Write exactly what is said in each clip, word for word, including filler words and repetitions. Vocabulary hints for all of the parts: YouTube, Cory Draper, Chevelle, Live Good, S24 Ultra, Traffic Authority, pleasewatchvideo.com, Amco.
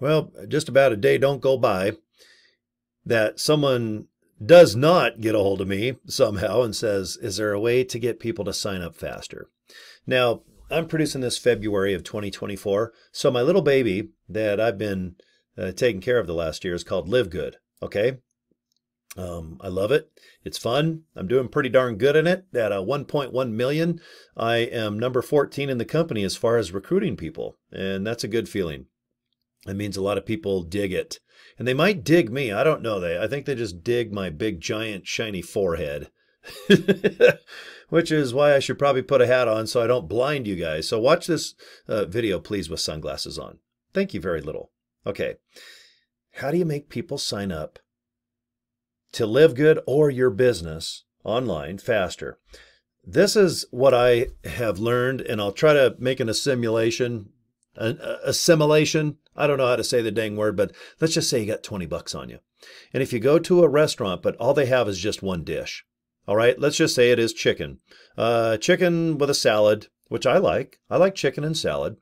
well, just about a day don't go by that someone does not get a hold of me somehow and says, is there a way to get people to sign up faster? Now, I'm producing this February of twenty twenty-four. So my little baby that I've been uh, taking care of the last year is called Live Good. Okay. Um, I love it. It's fun. I'm doing pretty darn good in it. At uh, one point one million, I am number fourteen in the company as far as recruiting people. And that's a good feeling. It means a lot of people dig it. And they might dig me. I don't know. They, I think they just dig my big, giant, shiny forehead, which is why I should probably put a hat on so I don't blind you guys. So watch this uh, video, please, with sunglasses on. Thank you very little. Okay. How do you make people sign up to Live Good or your business online faster? This is what I have learned, and I'll try to make an assimilation, an assimilation. I don't know how to say the dang word, but let's just say you got twenty bucks on you. And if you go to a restaurant, but all they have is just one dish. All right, let's just say it is chicken. Uh, chicken with a salad, which I like. I like chicken and salad.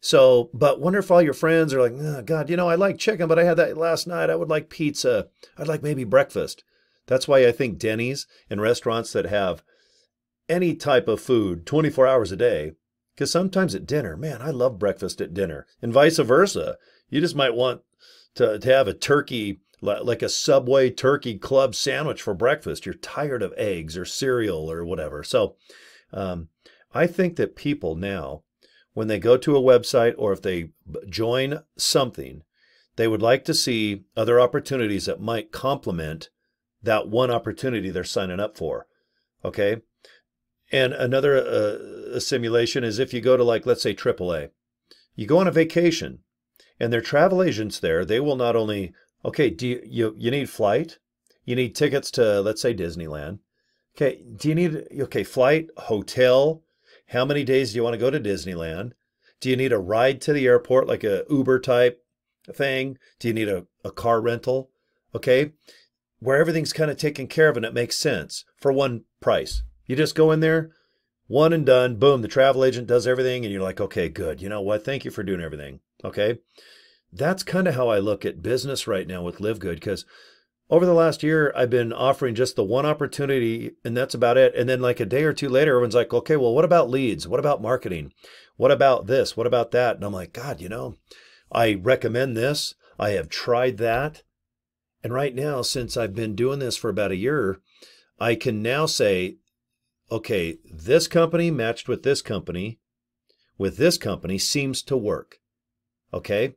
So, but wonder if all your friends are like, oh, God, you know, I like chicken, but I had that last night. I would like pizza. I'd like maybe breakfast. That's why I think Denny's and restaurants that have any type of food twenty-four hours a day, because sometimes at dinner, man, I love breakfast at dinner, and vice versa. You just might want to, to have a turkey, like a Subway turkey club sandwich for breakfast. You're tired of eggs or cereal or whatever. So um, I think that people now, when they go to a website or if they join something, they would like to see other opportunities that might complement that one opportunity they're signing up for. Okay. And another uh, simulation is if you go to, like, let's say triple A, you go on a vacation and their travel agents there, they will not only, okay, do you, you, you need flight? You need tickets to, let's say, Disneyland. Okay. Do you need, okay, flight, hotel? How many days do you want to go to Disneyland? Do you need a ride to the airport, like a Uber type thing? Do you need a, a car rental? Okay. Where everything's kind of taken care of and it makes sense for one price. You just go in there, one and done, boom, the travel agent does everything. And you're like, okay, good. You know what? Thank you for doing everything. Okay. That's kind of how I look at business right now with Live Good, because over the last year, I've been offering just the one opportunity, and that's about it. And then like a day or two later, everyone's like, okay, well, what about leads? What about marketing? What about this? What about that? And I'm like, God, you know, I recommend this. I have tried that. And right now, since I've been doing this for about a year, I can now say, okay, this company matched with this company, with this company seems to work. Okay.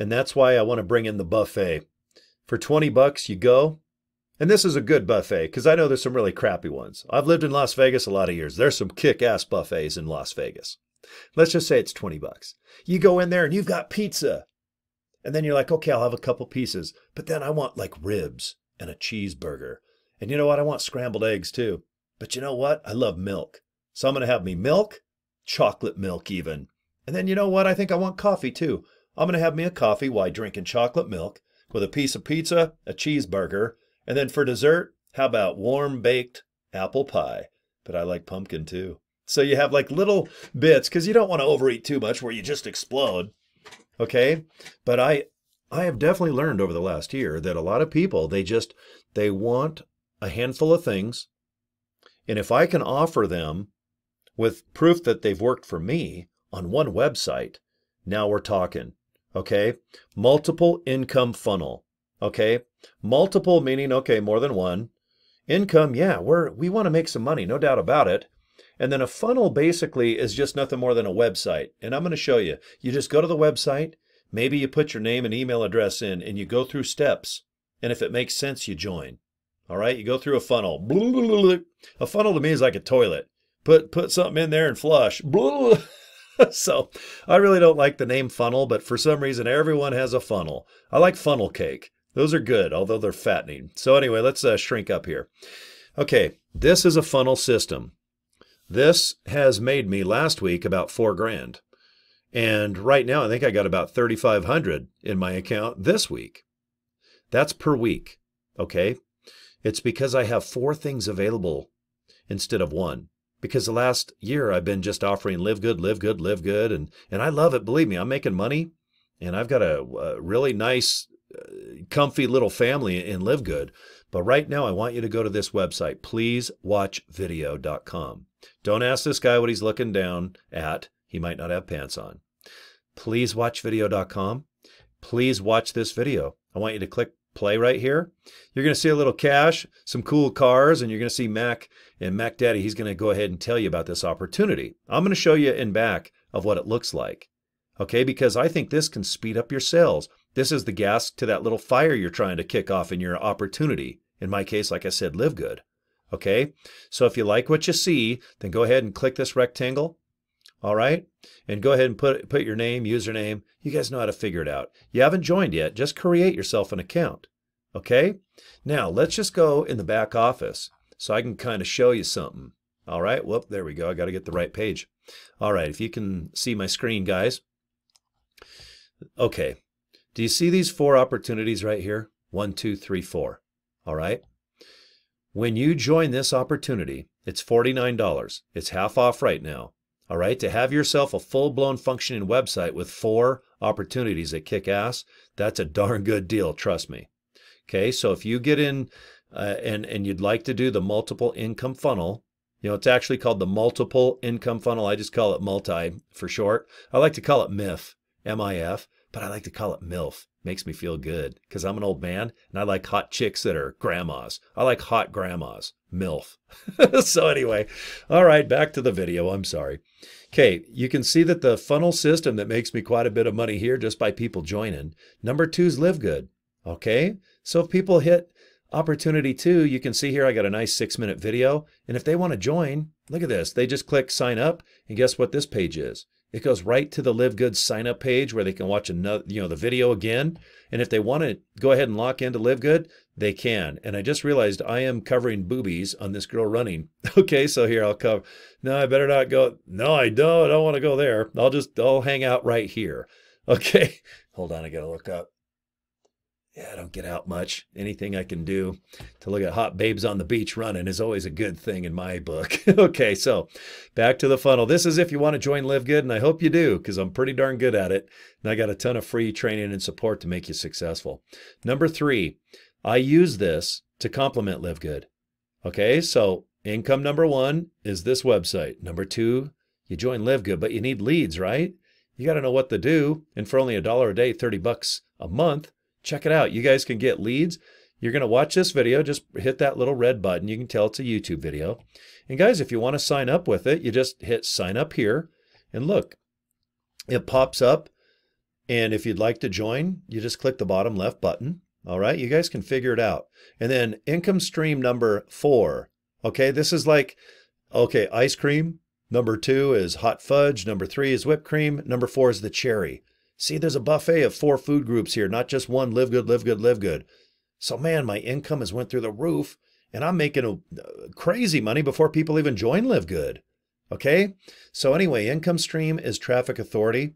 And that's why I want to bring in the buffet. For twenty bucks, you go. And this is a good buffet, because I know there's some really crappy ones. I've lived in Las Vegas a lot of years. There's some kick-ass buffets in Las Vegas. Let's just say it's twenty bucks. You go in there and you've got pizza. And then you're like, okay, I'll have a couple pieces. But then I want like ribs and a cheeseburger. And you know what? I want scrambled eggs too. But you know what? I love milk. So I'm going to have me milk, chocolate milk even. And then you know what? I think I want coffee too. I'm going to have me a coffee while drinking chocolate milk, with a piece of pizza, a cheeseburger, and then for dessert, how about warm baked apple pie? But I like pumpkin too. So you have like little bits, because you don't want to overeat too much where you just explode. Okay. But I, I have definitely learned over the last year that a lot of people, they just, they want a handful of things. And if I can offer them with proof that they've worked for me on one website, now we're talking. Okay. Multiple income funnel. Okay. Multiple meaning, okay, more than one income. Yeah. We're, we want to make some money. No doubt about it. And then a funnel basically is just nothing more than a website. And I'm going to show you, you just go to the website. Maybe you put your name and email address in and you go through steps. And if it makes sense, you join. All right. You go through a funnel. A funnel to me is like a toilet. Put, put something in there and flush. So I really don't like the name funnel, but for some reason, everyone has a funnel. I like funnel cake. Those are good, although they're fattening. So anyway, let's uh, shrink up here. Okay. This is a funnel system. This has made me last week about four grand. And right now I think I got about thirty-five hundred in my account this week. That's per week. Okay. It's because I have four things available instead of one. Because the last year I've been just offering Live Good, Live Good, Live Good. And, and I love it. Believe me, I'm making money And I've got a, a really nice, uh, comfy little family in Live Good. But right now, I want you to go to this website, please watch video dot com. Don't ask this guy what he's looking down at. He might not have pants on. please watch video dot com. Please watch this video. I want you to click play right here. You're going to see a little cash, some cool cars, and you're going to see Mac and Mac Daddy. He's going to go ahead and tell you about this opportunity. I'm going to show you in back of what it looks like. Okay, because I think this can speed up your sales. This is the gas to that little fire you're trying to kick off in your opportunity. In my case, like I said, Live Good. Okay, so if you like what you see, then go ahead and click this rectangle. All right, and go ahead and put put your name, username. You guys know how to figure it out. You haven't joined yet. Just create yourself an account. Okay, now let's just go in the back office so I can kind of show you something. All right, whoop, there we go. I got to get the right page. All right, if you can see my screen, guys. Okay, do you see these four opportunities right here? One, two, three, four. All right. When you join this opportunity, it's forty-nine dollars. It's half off right now. All right, to have yourself a full-blown functioning website with four opportunities that kick ass, that's a darn good deal, trust me. Okay, so if you get in uh, and, and you'd like to do the multiple income funnel, you know, it's actually called the multiple income funnel. I just call it multi for short. I like to call it M I F, M I F, but I like to call it MILF. Makes me feel good because I'm an old man and I like hot chicks that are grandmas. I like hot grandmas, MILF. So anyway, all right, back to the video. I'm sorry. Okay, you can see that the funnel system that makes me quite a bit of money here just by people joining. Number two is Live Good. Okay, so if people hit opportunity two, you can see here I got a nice six minute video. And if they want to join, look at this. They just click sign up, and guess what this page is? It goes right to the Live Good sign up page where they can watch another, you know, the video again. And if they want to go ahead and lock into Live Good, they can. And I just realized I am covering boobies on this girl running. Okay, so here I'll cover. No, I better not go. No, I don't. I don't want to go there. I'll just, I'll hang out right here. Okay, hold on. I got to look up. Yeah, I don't get out much. Anything I can do to look at hot babes on the beach running is always a good thing in my book. Okay, so back to the funnel. This is if you want to join Live Good, and I hope you do because I'm pretty darn good at it. And I got a ton of free training and support to make you successful. Number three, I use this to complement Live Good. Okay, so income number one is this website. Number two, you join Live Good, but you need leads, right? You got to know what to do. And for only a dollar a day, thirty bucks a month, check it out. You guys can get leads. You're going to watch this video. Just hit that little red button. You can tell it's a YouTube video. And guys, if you want to sign up with it, you just hit sign up here. And look, it pops up. And if you'd like to join, you just click the bottom left button. All right, you guys can figure it out. And then income stream number four. Okay, this is like, okay, ice cream. Number two is hot fudge. Number three is whipped cream. Number four is the cherry. See, there's a buffet of four food groups here, not just one. Live Good, Live Good, Live Good. So man, my income has went through the roof and I'm making a, uh, crazy money before people even join Live Good. Okay. So anyway, income stream is Traffic Authority.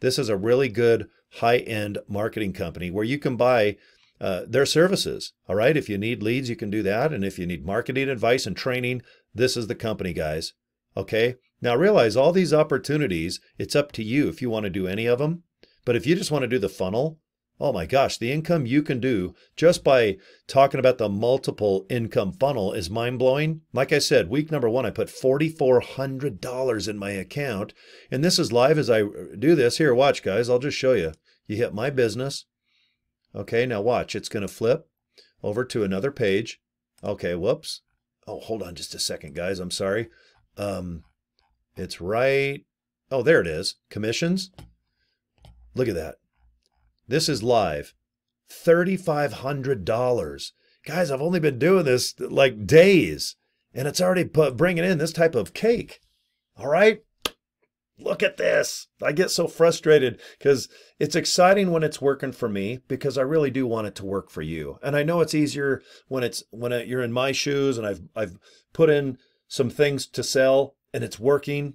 This is a really good high-end marketing company where you can buy uh, their services. All right. If you need leads, you can do that. And if you need marketing advice and training, this is the company, guys. Okay. Now realize all these opportunities, it's up to you if you want to do any of them. But if you just want to do the funnel, oh my gosh, the income you can do just by talking about the multiple income funnel is mind-blowing. Like I said, week number one, I put four thousand four hundred dollars in my account. And this is live as I do this. Here, watch, guys. I'll just show you. You hit My Business. Okay, now watch. It's going to flip over to another page. Okay, whoops. Oh, hold on just a second, guys. I'm sorry. Um, it's right. Oh, there it is. Commissions. Look at that. This is live. thirty-five hundred dollars. Guys, I've only been doing this like days and it's already put, bringing in this type of cake. All right. Look at this. I get so frustrated because it's exciting when it's working for me because I really do want it to work for you. And I know it's easier when it's when you're in my shoes and I've I've put in some things to sell and it's working.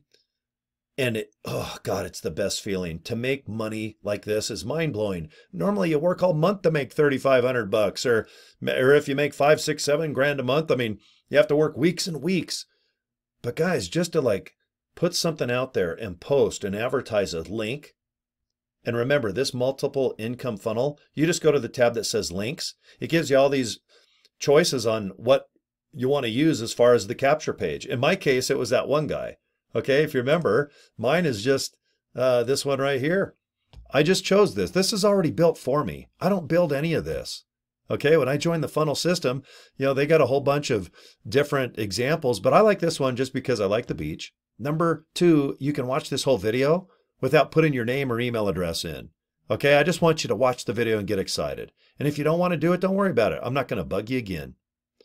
And it, oh God, it's the best feeling. To make money like this is mind blowing. Normally you work all month to make thirty-five hundred bucks or, or if you make five, six, seven grand a month, I mean, you have to work weeks and weeks, but guys, just to like put something out there and post and advertise a link And remember, this multiple income funnel, you just go to the tab that says links. It gives you all these choices on what you want to use as far as the capture page. In my case, it was that one guy. Okay, if you remember, mine is just uh, this one right here. I just chose this. This is already built for me. I don't build any of this. Okay, when I joined the funnel system, you know, they got a whole bunch of different examples, but I like this one just because I like the beach. Number two, you can watch this whole video without putting your name or email address in. Okay, I just want you to watch the video and get excited. And if you don't want to do it, don't worry about it. I'm not going to bug you again.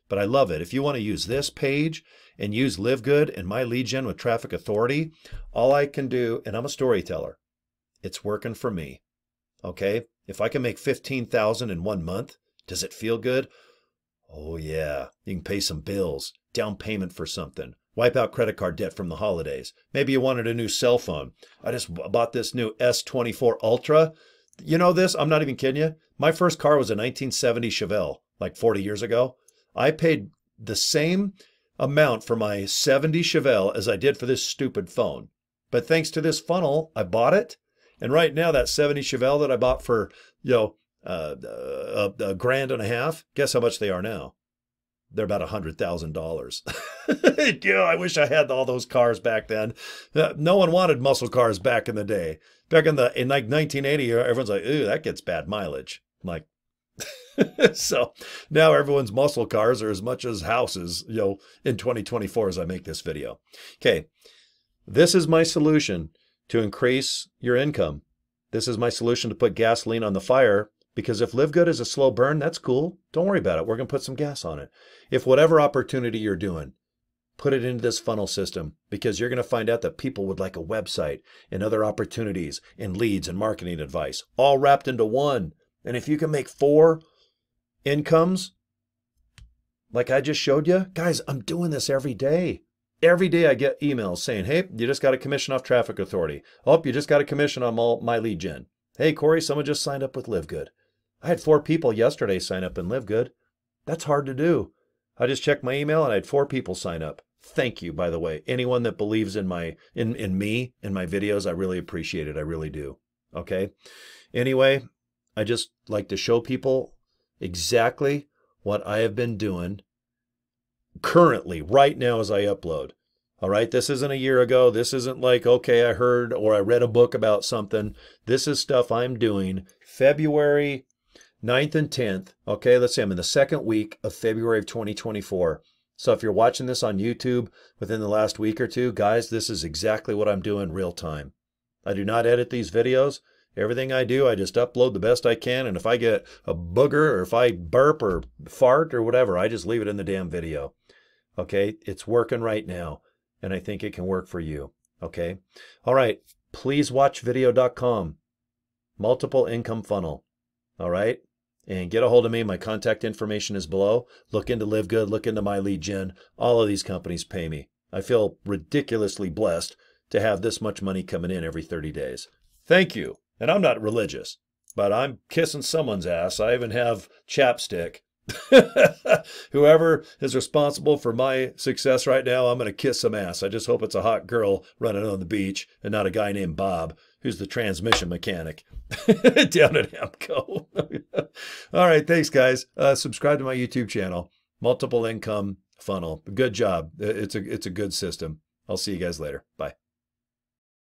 But I love it. If you want to use this page and use Live Good and my lead gen with Traffic Authority, all I can do, and I'm a storyteller, it's working for me. Okay, if I can make fifteen thousand dollars in one month, does it feel good? Oh yeah, you can pay some bills, down payment for something, wipe out credit card debt from the holidays. Maybe you wanted a new cell phone. I just bought this new S twenty-four Ultra. You know this, I'm not even kidding you. My first car was a nineteen seventy Chevelle, like forty years ago. I paid the same amount for my seventy Chevelle as I did for this stupid phone. But thanks to this funnel, I bought it. And right now that seventy Chevelle that I bought for, you know, Uh, a, a grand and a half. Guess how much they are now? They're about a hundred thousand dollars. Yeah, I wish I had all those cars back then. Uh, no one wanted muscle cars back in the day. Back in the in like nineteen eighty, everyone's like, "Ooh, that gets bad mileage." I'm like, so now everyone's muscle cars are as much as houses. You know, in twenty twenty-four, as I make this video. Okay, this is my solution to increase your income. This is my solution to put gasoline on the fire. Because if Live Good is a slow burn, that's cool. Don't worry about it. We're going to put some gas on it. If whatever opportunity you're doing, put it into this funnel system, because you're going to find out that people would like a website and other opportunities and leads and marketing advice all wrapped into one. And if you can make four incomes, like I just showed you, guys, I'm doing this every day. Every day I get emails saying, hey, you just got a commission off Traffic Authority. Oh, you just got a commission on my lead gen. Hey, Corey, someone just signed up with Live Good. I had four people yesterday sign up in Live Good. That's hard to do. I just checked my email and I had four people sign up. Thank you, by the way. Anyone that believes in my in, in me and my videos, I really appreciate it. I really do. Okay. Anyway, I just like to show people exactly what I have been doing currently, right now as I upload. All right, this isn't a year ago. This isn't like, okay, I heard or I read a book about something. This is stuff I'm doing February ninth and tenth. Okay, let's say I'm in the second week of February of twenty twenty-four. So if you're watching this on YouTube within the last week or two, guys, this is exactly what I'm doing real time. I do not edit these videos. Everything I do, I just upload the best I can. And if I get a booger or if I burp or fart or whatever, I just leave it in the damn video. Okay, it's working right now. And I think it can work for you. Okay. All right. please watch video dot com. Multiple income funnel. All right. And get a hold of me. My contact information is below. Look into Live Good. Look into my lead gen. All of these companies pay me. I feel ridiculously blessed to have this much money coming in every thirty days. Thank you. And I'm not religious, but I'm kissing someone's ass. I even have chapstick. Whoever is responsible for my success right now, I'm going to kiss some ass. I just hope it's a hot girl running on the beach and not a guy named Bob, who's the transmission mechanic down at Amco. All right. Thanks, guys. Uh, subscribe to my YouTube channel, Multiple Income Funnel. Good job. It's a, it's a good system. I'll see you guys later. Bye.